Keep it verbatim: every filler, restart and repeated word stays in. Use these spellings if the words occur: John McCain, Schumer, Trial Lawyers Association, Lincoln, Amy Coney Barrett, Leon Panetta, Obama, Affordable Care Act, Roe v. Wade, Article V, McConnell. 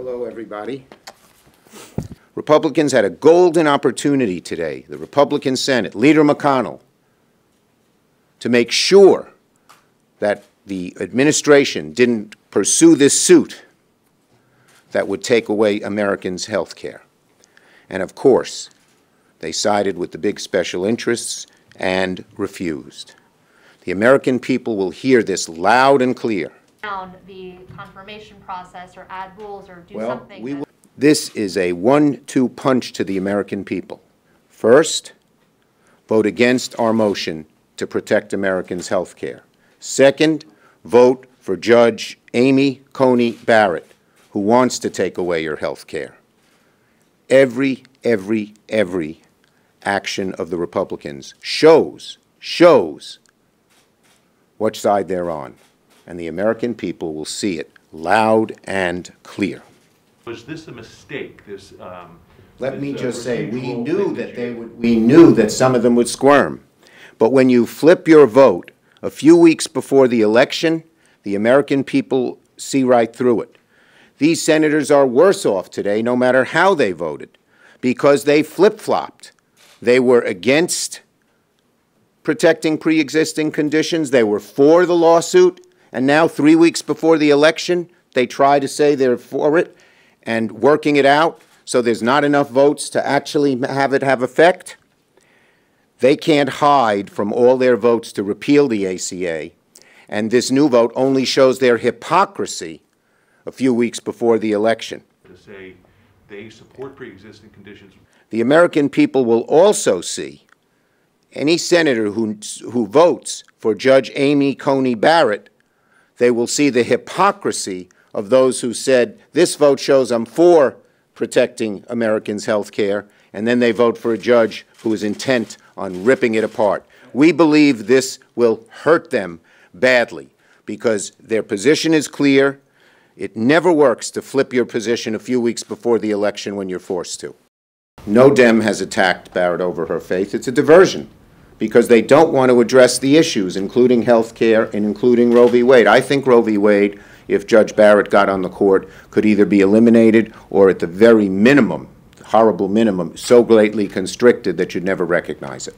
Hello, everybody. Republicans had a golden opportunity today, the Republican Senate, Leader McConnell, to make sure that the administration didn't pursue this suit that would take away Americans' health care. And of course, they sided with the big special interests and refused. The American people will hear this loud and clear. Down the confirmation process or add rules or do well, something. We this is a one two punch to the American people. First, vote against our motion to protect Americans' health care. Second, vote for Judge Amy Coney Barrett, who wants to take away your health care. Every, every, every action of the Republicans shows, shows what side they're on. And the American people will see it loud and clear. Was this a mistake? This, um, Let this, me just uh, say, we knew that they would, we knew that some of them would squirm. But when you flip your vote a few weeks before the election, the American people see right through it. These senators are worse off today, no matter how they voted, because they flip-flopped. They were against protecting pre-existing conditions. They were for the lawsuit. And now, three weeks before the election, they try to say they're for it and working it out, so there's not enough votes to actually have it have effect. They can't hide from all their votes to repeal the A C A. And this new vote only shows their hypocrisy a few weeks before the election. To say they support pre-existing conditions. The American people will also see any senator who, who votes for Judge Amy Coney Barrett, they will see the hypocrisy of those who said, this vote shows I'm for protecting Americans' health care, and then they vote for a judge who is intent on ripping it apart. We believe this will hurt them badly because their position is clear. It never works to flip your position a few weeks before the election when you're forced to. No Dem has attacked Barrett over her faith. It's a diversion because they don't want to address the issues, including health care and including Roe v. Wade. I think Roe v. Wade, if Judge Barrett got on the court, could either be eliminated or at the very minimum, horrible minimum, so greatly constricted that you'd never recognize it.